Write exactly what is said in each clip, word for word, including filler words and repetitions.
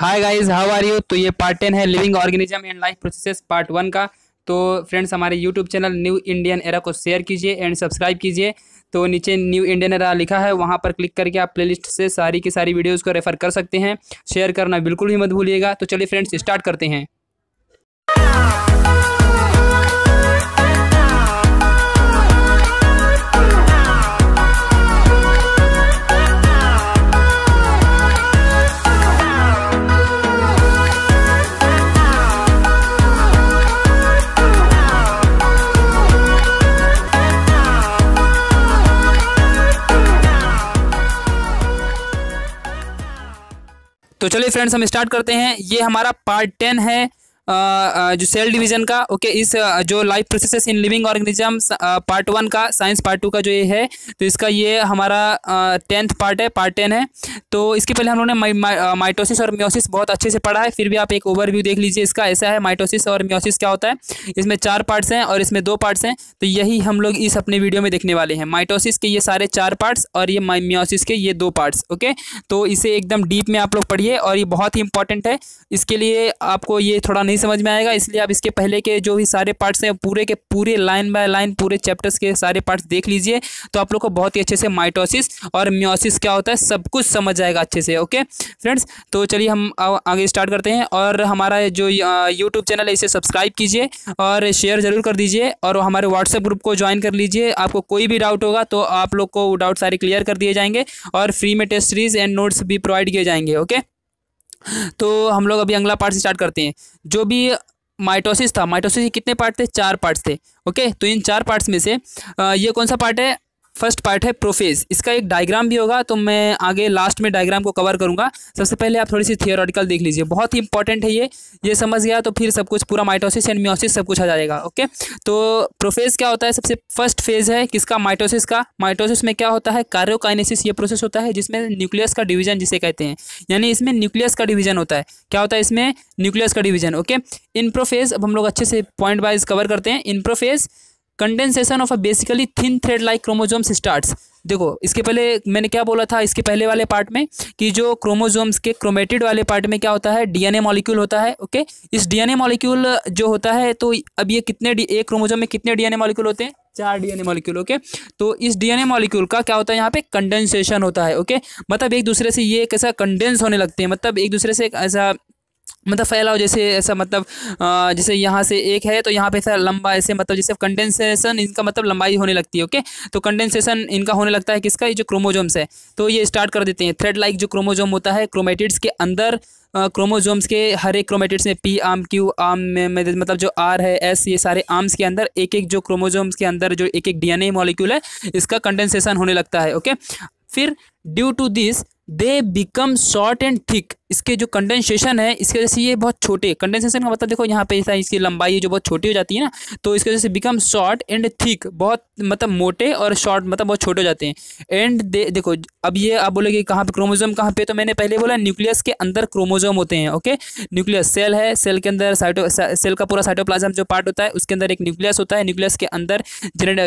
Hi guys, how are you. तो ये part ten है living organism and life processes part one का। तो फ्रेंड्स, हमारे YouTube channel new Indian era को शेयर कीजिए एंड सब्सक्राइब कीजिए। तो नीचे न्यू इंडियन एरा लिखा है, वहाँ पर क्लिक करके आप प्लेलिस्ट से सारी की सारी वीडियोज़ को रेफर कर सकते हैं। शेयर करना बिल्कुल भी मत भूलिएगा। तो चलिए फ्रेंड्स, स्टार्ट करते हैं। तो चलिए फ्रेंड्स, हम स्टार्ट करते हैं। ये हमारा पार्ट टेन है जो सेल डिवीज़न का। ओके, इस जो life processes in living organisms part one का साइंस पार्ट टू का जो ये है, तो इसका ये हमारा टेंथ पार्ट है, पार्ट टेन है। तो इसके पहले हम लोगों ने माइटोसिस और मियोसिस बहुत अच्छे से पढ़ा है, फिर भी आप एक ओवरव्यू देख लीजिए इसका। ऐसा है, माइटोसिस और मियोसिस क्या होता है। इसमें चार पार्ट्स हैं और इसमें दो पार्ट्स हैं, तो यही हम लोग इस अपने वीडियो में देखने वाले हैं। माइटोसिस के ये सारे चार पार्ट्स और ये मियोसिस के ये दो पार्ट्स। ओके, तो इसे एकदम डीप में आप लोग पढ़िए और ये बहुत ही इंपॉर्टेंट है। इसके लिए आपको ये थोड़ा नहीं समझ में आएगा, इसलिए आप इसके पहले के जो भी सारे पार्ट्स हैं पूरे के पूरे लाइन बाय लाइन पूरे चैप्टर्स के सारे पार्ट्स देख लीजिए, तो आप लोग को बहुत ही अच्छे से माइटोसिस और मियोसिस क्या होता है सब कुछ समझ आएगा अच्छे से। ओके फ्रेंड्स, तो चलिए हम आगे स्टार्ट करते हैं। और हमारा जो यूट्यूब चैनल है इसे सब्सक्राइब कीजिए और शेयर ज़रूर कर दीजिए, और हमारे व्हाट्सएप ग्रुप को ज्वाइन कर लीजिए। आपको कोई भी डाउट होगा तो आप लोग को डाउट सारे क्लियर कर दिए जाएंगे और फ्री में टेस्ट सीरीज एंड नोट्स भी प्रोवाइड किए जाएंगे। ओके, तो हम लोग अभी अगला पार्ट से स्टार्ट करते हैं। जो भी माइटोसिस था, माइटोसिस के कितने पार्ट थे? चार पार्ट्स थे। ओके, तो इन चार पार्ट्स में से ये कौन सा पार्ट है? फर्स्ट पार्ट है प्रोफेज। इसका एक डायग्राम भी होगा, तो मैं आगे लास्ट में डायग्राम को कवर करूंगा। सबसे पहले आप थोड़ी सी थियोरेटिकल देख लीजिए, बहुत ही इंपॉर्टेंट है ये। ये समझ गया तो फिर सब कुछ पूरा माइटोसिस एंड मियोसिस सब कुछ आ जाएगा। ओके, तो प्रोफेज क्या होता है? सबसे फर्स्ट फेज है किसका? माइटोसिस का। माइटोसिस में क्या होता है? कार्योकाइनेसिस ये प्रोसेस होता है जिसमें न्यूक्लियस का डिवीजन जिसे कहते हैं, यानी इसमें न्यूक्लियस का डिवीजन होता है। क्या होता है इसमें? न्यूक्लियस का डिवीजन। ओके, इन प्रोफेज अब हम लोग अच्छे से पॉइंट वाइज कवर करते हैं। In prophase condensation of a basically thin thread like chromosomes starts. देखो, इसके पहले मैंने क्या बोला था इसके पहले वाले पार्ट में कि जो क्रोमोजोम्स के क्रोमेटिड वाले पार्ट में क्या होता है? डीएनए मॉलिक्यूल होता है। ओके, इस डीएनए मॉलिक्यूल जो होता है, तो अब ये कितने एक क्रोमोजोम में कितने डीएनए मॉलिक्यूल होते हैं? चार डीएनए मॉलिक्यूल। ओके, तो इस डीएनए मॉलिक्यूल का क्या होता है यहाँ पे? कंडेंसेशन होता है। ओके, मतलब एक दूसरे से ये कैसा कंडेंस होने लगते हैं, मतलब एक दूसरे से ऐसा मतलब फैलाव जैसे ऐसा, मतलब जैसे यहाँ से एक है तो यहाँ पे ऐसा लंबा ऐसे, मतलब जैसे कंडेंसेशन इनका मतलब लंबाई होने लगती है। ओके, तो कंडेंसेशन इनका होने लगता है किसका? ये जो क्रोमोजोम्स है, तो ये स्टार्ट कर देते हैं। थ्रेड लाइक जो क्रोमोजोम होता है, क्रोमेटिड्स के अंदर क्रोमोजोम्स के हर एक क्रोमेटिड्स में पी आर्म, क्यू आर्म में, मतलब जो आर है, एस, ये सारे आर्म्स के अंदर एक एक जो क्रोमोजोम्स के अंदर जो एक एक डीएनए मॉलिक्यूल है इसका कंडेंसेशन होने लगता है। ओके, फिर due to this they become short and thick. इसके जो कंडेंसेशन है इसके वजह से ये बहुत छोटे, कंडेंसेशन का मतलब देखो यहाँ पे ऐसा इसकी लंबाई जो बहुत छोटी हो जाती है ना, तो इसके वजह से बिकम शॉर्ट एंड थिक, बहुत मतलब मोटे और शॉर्ट मतलब बहुत छोटे हो जाते हैं। एंड दे देखो, अब ये आप बोलेंगे कहाँ पे क्रोमोजोम कहाँ पे? तो मैंने पहले बोला न्यूक्लियस के अंदर क्रोमोजोम होते हैं। ओके, न्यूक्लियस सेल है, सेल के अंदर साइटो सेल का पूरा साइटोप्लाज्म जो पार्ट होता है उसके अंदर एक न्यूक्लियस होता है। न्यूक्लियस के अंदर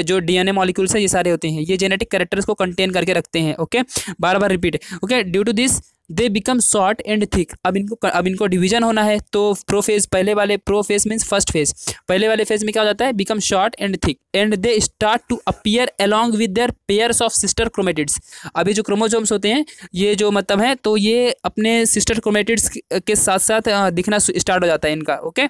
जो डीएनए मॉलिक्यूल्स है ये सारे होते हैं, ये जेनेटिक कैरेक्टर्स को कंटेन करके रखते हैं। ओके, बार बार repeat. Okay, due to this they become short and thick. अब इनको अब इनको डिवीजन होना है, तो प्रोफेज पहले वाले, प्रोफेज मीन्स फर्स्ट फेज, पहले वाले फेज में क्या हो जाता है? Become short and thick. And they start to appear along with their pairs of sister chromatids. अभी जो क्रोमोजोम्स होते हैं ये जो मतलब है, तो ये अपने सिस्टर क्रोमेटिड्स के साथ साथ दिखना स्टार्ट हो जाता है इनका। ओके,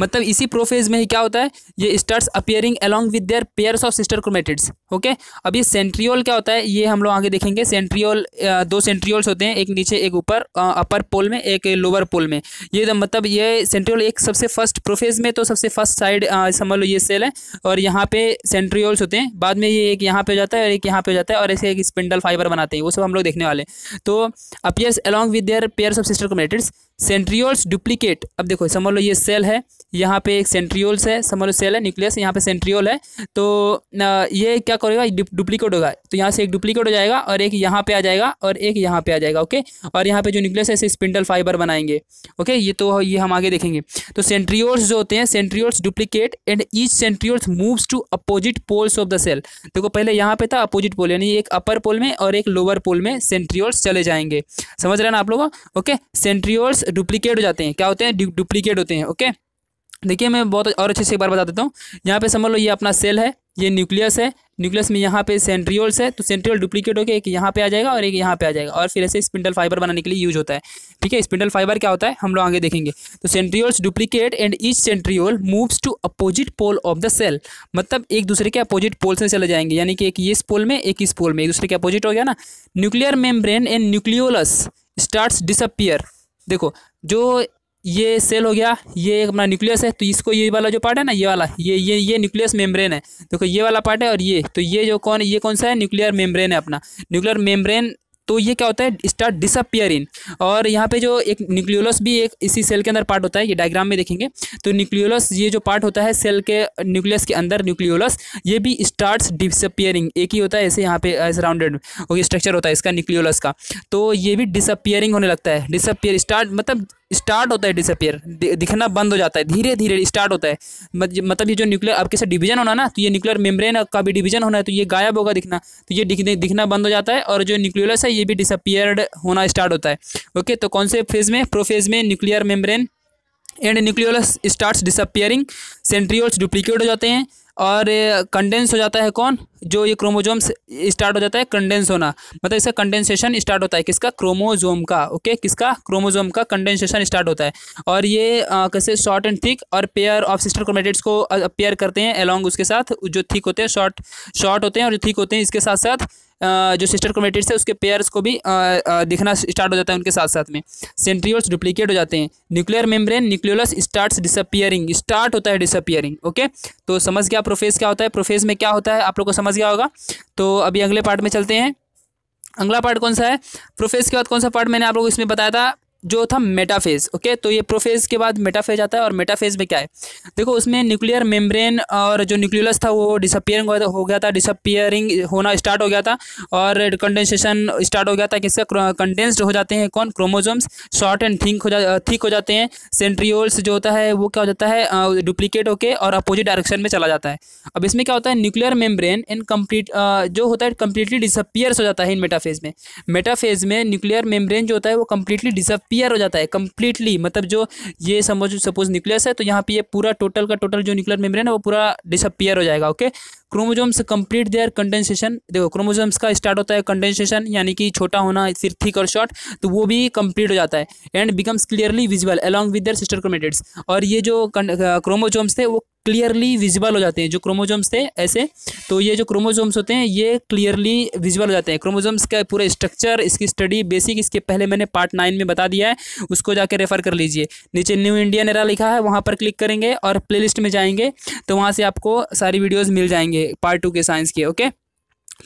मतलब इसी प्रोफेज में ही क्या होता है? ये starts appearing along with their pairs of sister chromatids. Okay, अब ये सेंट्रियोल क्या होता है ये हम लोग आगे देखेंगे। सेंट्रियोल दो सेंट्रियोल्स होते हैं, एक नीचे एक ऊपर, अपर पोल में एक लोअर पोल में। ये मतलब ये सेंट्रियोल एक सबसे फर्स्ट प्रोफेज में, तो सबसे फर्स्ट साइड समझ लो ये सेल है और यहाँ पे सेंट्रियोल्स होते हैं। बाद में ये एक यहाँ पे हो जाता है और एक यहाँ पे हो जाता है और ऐसे एक स्पिंडल फाइबर बनाते हैं, वो सब हम लोग देखने वाले। तो appears along with their pairs of sister chromatids. Centrioles duplicate, अब देखो समझ लो ये सेल है, यहाँ पे एक सेंट्रियोल्स है, समझ लो सेल है न्यूक्लियस, यहाँ पे सेंट्रियोल है, तो ये क्या करेगा डुप्लीकेट होगा, तो यहाँ से एक डुप्लीकेट हो जाएगा और एक यहाँ पे आ जाएगा और एक यहाँ पे आ जाएगा ओके, और यहाँ पे जो न्यूक्लियस है इसे स्पिंडल फाइबर बनाएंगे ओके, ये तो ये हम आगे देखेंगे। तो सेंट्रियोल्स जो होते हैं centrioles duplicate and each centrioles moves to opposite poles of the cell, देखो पहले यहाँ पे था अपोजिट पोल, यानी एक अपर पोल में और एक लोअर पोल में सेंट्रियोल्स चले जाएंगे, समझ रहे हैं ना आप लोगों ओके। सेंट्रियोल्स डुप्लीकेट हो जाते हैं, क्या होते हैं डुप्लीकेट होते हैं ओके। देखिए मैं बहुत और अच्छे से एक बार बता देता हूँ, यहाँ पे समझ लो ये अपना सेल है, ये न्यूक्लियस है, न्यूक्लियस में यहाँ पे सेंट्रियोल्स है, तो सेंट्रियोल डुप्लीकेट होकर एक यहाँ पे आ जाएगा और एक यहाँ पे आ जाएगा, और फिर ऐसे स्पिंडल फाइबर बनाने के लिए यूज होता है ठीक है। स्पिंडल फाइबर क्या होता है हम लोग आगे देखेंगे। तो centrioles duplicate and each centriole moves to opposite pole of the cell, मतलब एक दूसरे के अपोजिट पोल से चले जाएंगे, यानी कि एक इस पोल में एक इस पोल में, एक दूसरे के अपोजिट हो गया ना। Nuclear membrane and nucleolus starts disappear, देखो जो ये सेल हो गया, ये अपना न्यूक्लियस है, तो इसको ये वाला जो पार्ट है ना, ये वाला ये ये ये न्यूक्लियस मेम्ब्रेन है, देखो ये वाला पार्ट है और ये, तो ये जो कौन ये कौन सा है न्यूक्लियर मेम्ब्रेन है अपना, न्यूक्लियर मेम्ब्रेन, तो ये क्या होता है स्टार्ट डिसअपियरिंग। और यहाँ पे जो एक न्यूक्लियोलस भी एक इसी सेल के अंदर पार्ट होता है, ये डायग्राम में देखेंगे, तो न्यूक्लियोलस ये जो पार्ट होता है सेल के न्यूक्लियस के अंदर न्यूक्लियोलस, ये भी स्टार्ट्स डिसअपियरिंग, एक ही होता है ऐसे यहाँ पे ऐसे राउंडेड ओके स्ट्रक्चर होता है इसका न्यूक्लियोलस का, तो ये भी डिसअपियरिंग होने लगता है, डिसअपियर स्टार्ट मतलब स्टार्ट होता है डिसअपियर, दिखना बंद हो जाता है, धीरे धीरे स्टार्ट होता है, मतलब ये जो न्यूक्लियर आपके से डिवीजन होना ना, तो ये न्यूक्लियर मेम्ब्रेन का भी डिवीजन होना है, तो ये गायब होगा दिखना, तो ये दिखने दिखना बंद हो जाता है, और जो न्यूक्लियोलस है ये भी डिसअपियर्ड होना स्टार्ट होता है ओके। तो कौन से फेज में, प्रोफेज में nuclear membrane and nucleolus starts disappearing, centrioles duplicate हो जाते हैं और कंडेंस हो जाता है, कौन जो ये क्रोमोजोम स्टार्ट हो जाता है कंडेंस होना, मतलब इसका कंडेंसेशन स्टार्ट होता है, किसका क्रोमोजोम का ओके, किसका क्रोमोजोम का कंडेंसेशन स्टार्ट होता है, और ये आ, कैसे शॉर्ट एंड थिक और पेयर ऑफ सिस्टर क्रोमेटिड्स को अपेयर करते हैं अलोंग उसके साथ, जो थिक होते हैं शॉर्ट शॉर्ट होते हैं और जो थिक होते हैं, इसके साथ साथ जो सिस्टर क्रोमेटिड्स है उसके पेयर्स को भी दिखना स्टार्ट हो जाता है उनके साथ साथ में। सेंट्रियोल्स डुप्लीकेट हो जाते हैं, nuclear membrane nucleolus starts disappearing, start होता है डिसअपियरिंग ओके। तो समझ गया प्रोफेज क्या होता है, प्रोफेज में क्या होता है आप लोग को समझ गया होगा। तो अभी अगले पार्ट में चलते हैं, अगला पार्ट कौन सा है, प्रोफेज के बाद कौन सा पार्ट मैंने आप लोग को इसमें बताया था जो था मेटाफेज ओके। तो ये प्रोफेज के बाद मेटाफेज आता है, और मेटाफेज में क्या है देखो, उसमें न्यूक्लियर मेम्ब्रेन और जो न्यूक्लियोलस था वो डिसअपियरिंग हो गया था, डिसअपियरिंग होना स्टार्ट हो गया था और कंडेंसेशन स्टार्ट हो गया था, किससे कंडेंस्ड हो जाते हैं कौन क्रोमोसोम्स, शॉर्ट एंड थिक हो जा थिक हो जाते हैं। सेंट्रियोल्स जो होता है वो क्या हो जाता है डुप्लीकेट होकर और अपोजिट डायरेक्शन में चला जाता है। अब इसमें क्या होता है न्यूक्लियर मेम्ब्रेन एंड कम्प्लीट जो होता है कम्प्लीटली डिसअपियर्स हो जाता है इन मेटाफेज में। मेटाफेज में न्यूक्लियर मेम्ब्रेन जो होता है वो कम्प्लीटली डिसअप पियर हो जाता है, कंप्लीटली मतलब जो ये समझो सपोज न्यूक्लियस है तो यहाँ पे ये पूरा टोटल का टोटल जो न्यूक्लियर मेम्ब्रेन है वो पूरा डिसअपियर हो जाएगा okay. Chromosomes complete their condensation, देखो क्रोमोसोम्स का स्टार्ट होता है कंडेंसेशन यानी कि छोटा होना सिर्फ थिक और शॉर्ट, तो वो भी कंप्लीट हो जाता है। And becomes clearly visible along with their sister chromatids, और ये जो क्रोमोसोम्स थे वो क्लियरली विजिबल हो जाते हैं, जो क्रोमोसोम्स थे ऐसे, तो ये जो क्रोमोसोम्स होते हैं ये क्लियरली विजिबल हो जाते हैं। क्रोमोसोम्स का पूरा स्ट्रक्चर, इसकी स्टडी बेसिक, इसके पहले मैंने पार्ट नाइन में बता दिया है, उसको जाके रेफर कर लीजिए। नीचे न्यू इंडियन एरा लिखा है, वहाँ पर क्लिक करेंगे और प्लेलिस्ट में जाएंगे तो वहाँ से आपको सारी वीडियोज़ मिल जाएंगे पार्ट टू के साइंस के ओके।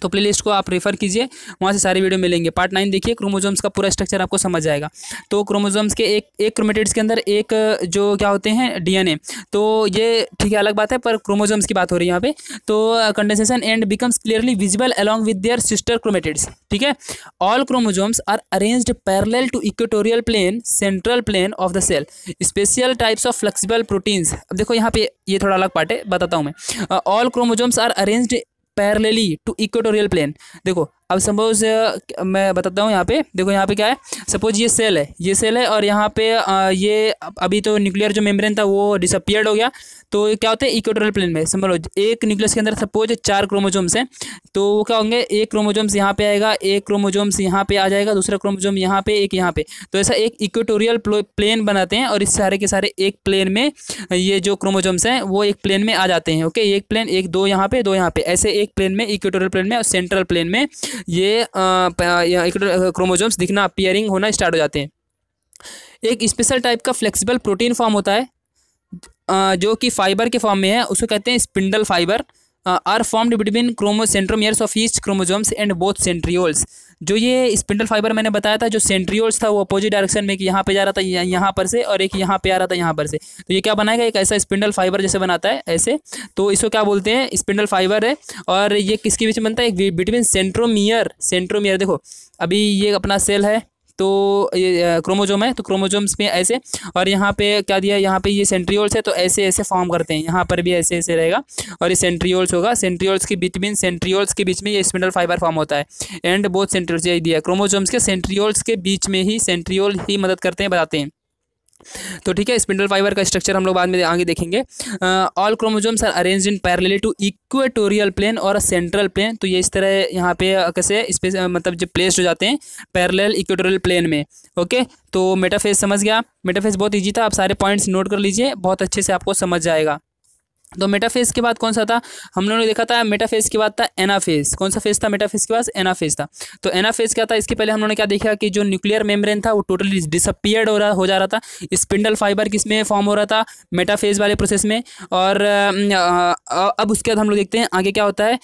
तो प्लेलिस्ट को आप रेफर कीजिए, वहाँ से सारी वीडियो मिलेंगे। पार्ट नाइन देखिए, क्रोमोसोम्स का पूरा स्ट्रक्चर आपको समझ आएगा। तो क्रोमोसोम्स के एक एक क्रोमेटिड्स के अंदर एक जो क्या होते हैं डीएनए, तो ये ठीक है अलग बात है, पर क्रोमोसोम्स की बात हो रही है यहाँ पे। तो condensation and becomes clearly visible along with their sister chromatids ठीक है। All chromosomes are arranged parallel to equatorial plane central plane of the cell, special types of flexible proteins. अब देखो यहाँ पे ये थोड़ा अलग पार्ट है, बताता हूँ मैं। All chromosomes are arranged parallelly to equatorial plane, देखो अब सपोज मैं बताता हूँ यहाँ पे, देखो यहाँ पे क्या है, सपोज ये सेल है, ये सेल है और यहाँ पे आ, ये अभी तो न्यूक्लियर जो मेम्ब्रेन था वो डिसअपियर्ड हो गया, तो क्या होता है इक्वेटोरियल प्लेन में समझ लो एक न्यूक्लियस के अंदर सपोज चार क्रोमोसोम्स हैं, तो वो क्या होंगे, एक क्रोमोसोम्स यहाँ पे आएगा, एक क्रोमोसोम्स यहाँ पे आ जाएगा, दूसरा क्रोमोसोम यहाँ पे, एक यहाँ पे, तो ऐसा एक इक्वेटोरियल प्लेन बनाते हैं और इस सारे के सारे एक प्लेन में ये जो क्रोमोसोम्स हैं वो एक प्लेन में आ जाते हैं ओके। एक प्लेन, एक दो यहाँ पे, दो यहाँ पे, ऐसे एक प्लेन में इक्वेटोरियल प्लेन में और सेंट्रल प्लेन में ये क्रोमोसोम्स दिखना अपीयरिंग होना स्टार्ट हो जाते हैं। एक स्पेशल टाइप का फ्लेक्सिबल प्रोटीन फॉर्म होता है जो कि फाइबर के फॉर्म में है, उसको कहते हैं spindle fibre. Are formed between chromocentromeres of each chromosomes and both centrioles. जो ये स्पिंडल फाइबर मैंने बताया था, जो सेंट्रियोल्स था वो अपोजिट डायरेक्शन में, एक यहाँ पे जा रहा था यहाँ पर से और एक यहाँ पे आ रहा था यहाँ पर से, तो ये क्या बनाएगा, एक ऐसा स्पिंडल फाइबर जैसे बनाता है ऐसे, तो इसको क्या बोलते हैं, स्पिंडल फाइबर है। और ये किसके बीच में बनता है, बिटवीन सेंट्रोमियर, सेंट्रोमियर देखो अभी ये अपना सेल है तो ये क्रोमोजोम है, तो क्रोमोजोम्स में ऐसे, और यहाँ पे क्या दिया, यहाँ पे ये सेंट्रियोल्स है तो ऐसे ऐसे फॉर्म करते हैं, यहाँ पर भी ऐसे ऐसे रहेगा और ये सेंट्रियोल्स होगा, सेंट्रियोल्स के बिटवीन सेंट्रियोल्स के बीच में ये स्पिंडल फाइबर फॉर्म होता है। एंड बोथ सेंट्रियोल्स, यही दिया क्रोमोजोम्स के सेंट्रियोल्स के बीच में ही सेंट्रियोल ही मदद करते हैं, बताते हैं। तो ठीक है, स्पिंडल फाइबर का स्ट्रक्चर हम लोग बाद में आगे देखेंगे। All chromosomes are arranged in parallel to equatorial plane और सेंट्रल प्लेन, तो ये इस तरह यहाँ पे कैसे इस पे मतलब जो प्लेस्ड हो जाते हैं पैरेलल इक्वेटोरियल प्लेन में। ओके, तो मेटाफेज समझ गया, मेटाफेज बहुत ईजी था, आप सारे पॉइंट्स नोट कर लीजिए, बहुत अच्छे से आपको समझ जाएगा। तो मेटाफेज के बाद कौन सा था, हम लोगों ने देखा था मेटाफेज के बाद था एनाफेज, कौन सा फेज था मेटाफेज के बाद, एनाफेज था। तो एनाफेज क्या था, इसके पहले हम लोगों ने क्या देखा कि जो न्यूक्लियर मेम्ब्रेन था वो टोटली डिसअपियर्ड हो रहा हो जा रहा था, स्पिंडल फाइबर किसमें फॉर्म हो रहा था, मेटाफेज वाले प्रोसेस में। और अब उसके बाद हम लोग देखते हैं आगे क्या होता है,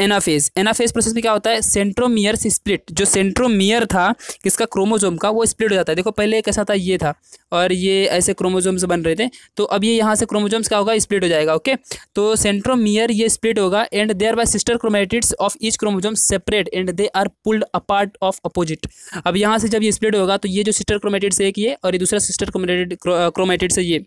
एनाफेज। एनाफेज प्रोसेस में क्या होता है, सेंट्रोमियर स्प्लिट, जो सेंट्रोमियर था किसका, क्रोमोजोम का, वो स्प्लिट हो जाता है। देखो पहले कैसा था, ये था और ये ऐसे क्रोमोजोम्स बन रहे थे, तो अब ये यहाँ से क्रोमोजोम्स क्या होगा, स्प्लिट हो जाएगा। Okay okay? तो सेंट्रोमियर ये स्प्लिट होगा and thereby sister chromatids of each chromosome separate and they are pulled apart of opposite. अब यहाँ से जब ये स्प्लिट होगा तो ये जो सिस्टर क्रोमैटिड से एक ये और ये दूसरा सिस्टर क्रोमैटिड क्रोमैटिड से ये,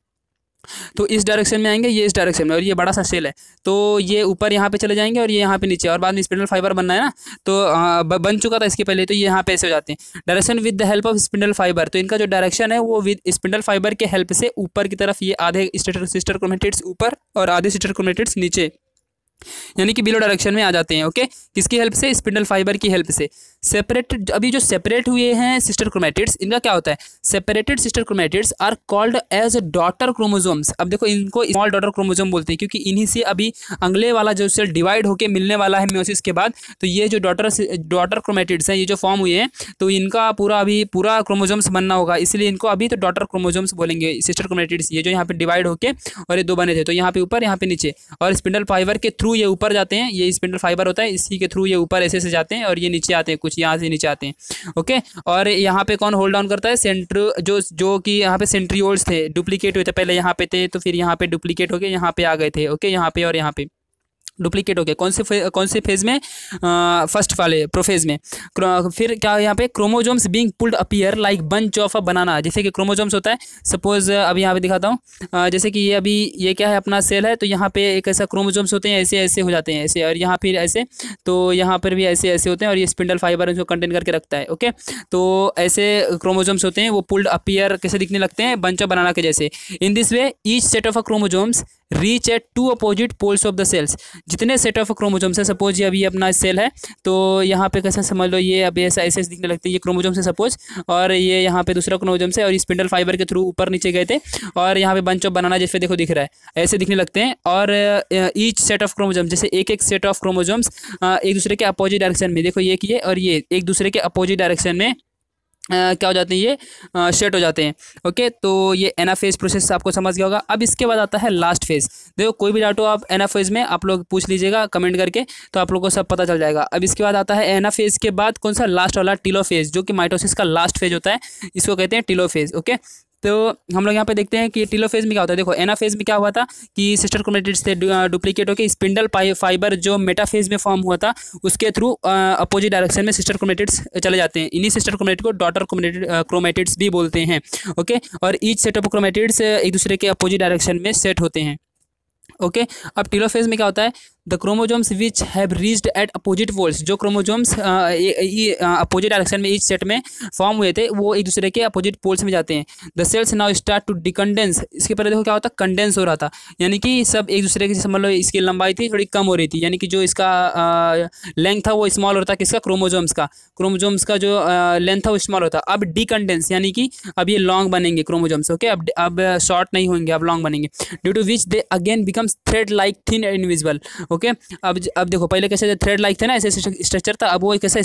तो इस डायरेक्शन में आएंगे, ये इस डायरेक्शन में, और ये बड़ा सा सेल है तो ये ऊपर यहाँ पे चले जाएंगे और ये यहाँ पे नीचे, और बाद में स्पिंडल फाइबर बनना है ना, तो आ, बन चुका था इसके पहले, तो ये यहाँ पे ऐसे हो जाते हैं। Direction with the help of spindle fibre, तो इनका जो डायरेक्शन है वो विद स्पिंडल फाइबर के हेल्प से ऊपर की तरफ, ये आधे सिस्टर क्रोमैटिड्स ऊपर और आधे सिस्टर क्रोमैटिड्स नीचे, यानी कि बिलो डायरेक्शन में आ जाते हैं। ओके, किसकी हेल्प से, स्पिंडल फाइबर की हेल्प से। सेपरेटेड, अभी जो सेपरेट हुए हैं सिस्टर क्रोमैटिड्स, इनका क्या होता है, separated sister chromatids are called as daughter chromosomes. अब देखो इनको स्मॉल डॉटर क्रोमोजोम बोलते हैं क्योंकि इन्हीं से अभी अगले वाला जो सेल डिवाइड होकर मिलने वाला है मेयोसिस के बाद, तो ये जो डॉटर डॉटर क्रोमैटिड्स हैं ये जो फॉर्म हुए हैं तो इनका पूरा अभी पूरा क्रोमोजोम्स बनना होगा, इसलिए इनको अभी तो डॉटर क्रोमोजोम्स बोलेंगे। सिस्टर क्रोमैटिड्स ये जो यहाँ पे डिवाइड होकर और ये दो बने थे, तो यहाँ पे ऊपर यहाँ पे नीचे, और स्पिंडल फाइबर के थ्रू ये ऊपर जाते हैं, ये स्पिंडल फाइबर होता है इसी के थ्रू ये ऊपर ऐसे से जाते हैं और ये नीचे आते हैं, कुछ यहाँ से नीचे आते हैं। ओके, और यहाँ पे कौन होल्ड डाउन करता है, सेंट्रो जो जो कि यहाँ पे सेंट्रियोल्स थे, डुप्लीकेट हुए थे, पहले यहाँ पे थे तो फिर यहाँ पे डुप्लीकेट होके यहाँ पे आ गए थे। ओके, यहाँ पे और यहाँ पे डुप्लीकेट हो गया, कौन से कौन से फेज में, फर्स्ट वाले प्रोफेज में। फिर क्या यहाँ पे, chromosomes being pulled appear like bunch of a banana, जैसे कि क्रोमोजोम्स होता है, सपोज अभी यहाँ पे दिखाता हूँ, जैसे कि ये अभी ये क्या है अपना सेल है, तो यहाँ पे एक ऐसा क्रोमोजोम्स होते हैं ऐसे ऐसे हो जाते हैं ऐसे, और यहाँ फिर ऐसे, तो यहाँ पर भी ऐसे ऐसे होते हैं और ये स्पिंडल फाइबर उनको कंटेन करके रखता है। ओके, तो ऐसे क्रोमोजोम्स होते हैं, वो पुल्ड अपीयर कैसे दिखने लगते हैं, बंच ऑफ बनाना के जैसे। In this way each set of a chromosomes reach at two opposite poles of the cells. जितने सेट ऑफ क्रोमोजोम्स है, सपोज ये अभी अपना सेल है तो यहाँ पे कैसे समझ लो ये अभी ऐसा ऐसे दिखने लगते हैं, ये क्रोमोजोम्स है सपोज, और ये यहाँ पे दूसरा क्रोमोजोम्स है और स्पिंडल फाइबर के थ्रू ऊपर नीचे गए थे और यहाँ पे बंच ऑफ बनाना जैसे देखो दिख रहा है ऐसे दिखने लगते हैं। और ईच सेट ऑफ क्रोमोजोम्स, जैसे एक एक सेट ऑफ क्रोमोजोम्स एक दूसरे के अपोजिट डायरेक्शन में, देखो ये किए और ये एक दूसरे के अपोजिट डायरेक्शन में Uh, क्या हो जाते हैं, ये सेट uh, हो जाते हैं। ओके, तो ये एनाफेज प्रोसेस आपको समझ गया होगा। अब इसके बाद आता है लास्ट फेज। देखो कोई भी डाउट हो आप एनाफेज में आप लोग पूछ लीजिएगा कमेंट करके, तो आप लोग को सब पता चल जाएगा। अब इसके बाद आता है एनाफेज के बाद कौन सा, लास्ट वाला टीलोफेज, जो कि माइटोसिस का लास्ट फेज होता है, इसको कहते हैं टीलोफेज। ओके, तो हम लोग यहाँ पे देखते हैं कि टीलोफेज में क्या होता है। देखो एनाफेज में क्या हुआ था कि सिस्टर क्रोमैटिड्स थे डुप्लीकेट होकर, स्पिंडल फाइबर जो मेटाफेज में फॉर्म हुआ था उसके थ्रू अपोजिट डायरेक्शन में सिस्टर क्रोमैटिड्स चले जाते हैं। इन्हीं सिस्टर क्रोमैटिड को डॉटर क्रोमैटिड्स भी बोलते हैं। ओके, और ईच सेट ऑफ क्रोमैटिड्स एक दूसरे के अपोजिट डायरेक्शन में सेट होते हैं। ओके okay, अब टीलोफेज में क्या होता है, the chromosomes which have reached at opposite poles, जो क्रोमोजोम्स अपोजिट डायरेक्शन में ईच सेट में फॉर्म हुए थे वो एक दूसरे के अपोजिट पोल्स में जाते हैं। The cells now start to decondense, इसके पहले देखो क्या होता है, कंडेंस हो रहा था, यानी कि सब एक दूसरे की समझ लो इसकी लंबाई थी थोड़ी कम हो रही थी, यानी कि जो इसका लेंथ था वो स्मॉल होता, किसका, क्रोमोजोम्स का, क्रोमोजोम्स का जो लेंथ था वो स्मॉल होता। अब डिकंडेंस यानी कि अब ये लॉन्ग बनेंगे क्रोमोजोम्स। ओके, अब अब शॉर्ट नहीं होंगे, अब लॉन्ग बनेंगे। Due to which they again becomes thread like thin and invisible. Okay. अब अब देखो पहले कैसे थ्रेड लाइक थे ना, ऐसे स्ट्रक्चर था, अब वो कैसे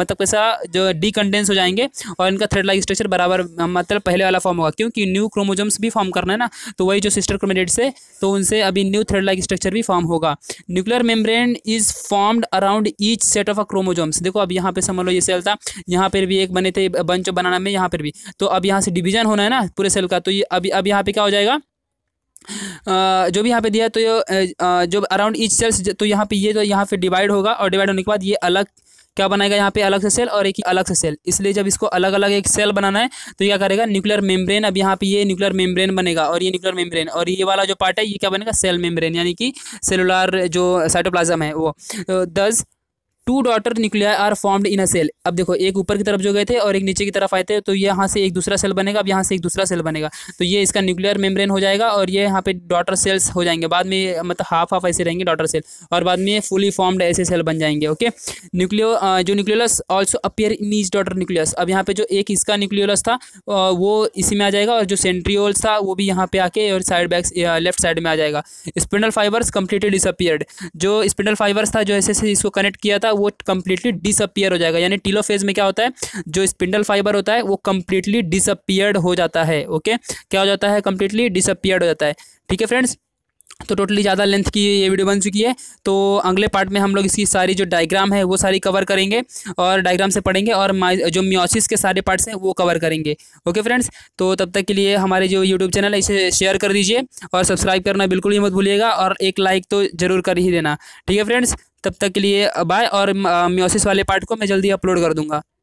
मतलब कैसा जो डीकंडेंस हो जाएंगे और इनका थ्रेड लाइक स्ट्रक्चर बराबर मतलब पहले वाला फॉर्म होगा, क्योंकि न्यू क्रोमोजोम्स भी फॉर्म करना है ना, तो वही जो सिस्टर क्रोमेटिड्स है तो उनसे अभी न्यू थ्रेड लाइक स्ट्रक्चर भी फॉर्म होगा। Nuclear membrane is formed around each set of a chromosomes. देखो अब यहाँ पे समझ लो ये सेल था, यहाँ पर भी एक बने थे बंच ऑफ बनाना में, यहाँ पर भी, तो अब यहाँ से डिवीजन होना है ना पूरे सेल का, तो ये अभी अब यहाँ पे क्या हो जाएगा जो भी यहाँ पे दिया, तो ये जो अराउंड ईच सेल्स, तो यहाँ पे ये जो यहाँ पे डिवाइड होगा और डिवाइड होने के बाद ये अलग क्या बनाएगा, यहाँ पे अलग से सेल और एक अलग से सेल, इसलिए जब इसको अलग अलग एक सेल बनाना है तो क्या करेगा न्यूक्लियर मेम्ब्रेन। अब यहाँ पे ये न्यूक्लियर मेम्ब्रेन बनेगा और ये न्यूक्लियर मेम्ब्रेन, और ये वाला जो पार्ट है ये क्या बनेगा सेल मेम्ब्रेन, यानी कि सेलुलर जो साइटोप्लाज्म है वो। Thus two daughter nuclei are formed in a cell. अब देखो एक ऊपर की तरफ जो गए थे और एक नीचे की तरफ आए थे, तो ये यहाँ से एक दूसरा सेल बनेगा, अब यहाँ से एक दूसरा सेल बनेगा, तो ये इसका न्यूक्लियर मेम्ब्रेन हो जाएगा और ये यहाँ पे डॉटर सेल्स हो जाएंगे, बाद में मतलब हाफ हाफ ऐसे रहेंगे डॉटर सेल, और बाद में ये फुली फॉर्म्ड ऐसे सेल बन जाएंगे। ओके न्यूक्लियो जो nucleolus also appear in each daughter nucleus. अब यहाँ पे जो एक इसका न्यूक्लियोलस था वो इसी में आ जाएगा, और जो सेंट्रियोल्स था वो भी यहाँ पे आके और साइड बैक लेफ्ट साइड में आ जाएगा। Spindle fibres completely disappeared. जो स्पिंडल फाइबर्स था जो ऐसे इसको कनेक्ट किया था वो कंप्लीटली डिसअपियर हो जाएगा, यानी टीलोफेज में क्या होता है जो स्पिंडल फाइबर होता है वो कंप्लीटली डिसअपियर्ड हो जाता है। ओके क्या हो जाता है, कंप्लीटली डिसअपियर्ड हो जाता है। ठीक है फ्रेंड्स, तो टोटली ज़्यादा लेंथ की ये वीडियो बन चुकी है, तो अगले पार्ट में हम लोग इसकी सारी जो डायग्राम है वो सारी कवर करेंगे और डायग्राम से पढ़ेंगे, और जो मियोसिस के सारे पार्ट्स हैं वो कवर करेंगे। ओके फ्रेंड्स, तो तब तक के लिए हमारे जो यूट्यूब चैनल है इसे शेयर कर दीजिए और सब्सक्राइब करना बिल्कुल ही मत भूलिएगा, और एक लाइक तो ज़रूर कर ही देना। ठीक है फ्रेंड्स, तब तक के लिए बाय, और मियोसिस वाले पार्ट को मैं जल्दी अपलोड कर दूंगा।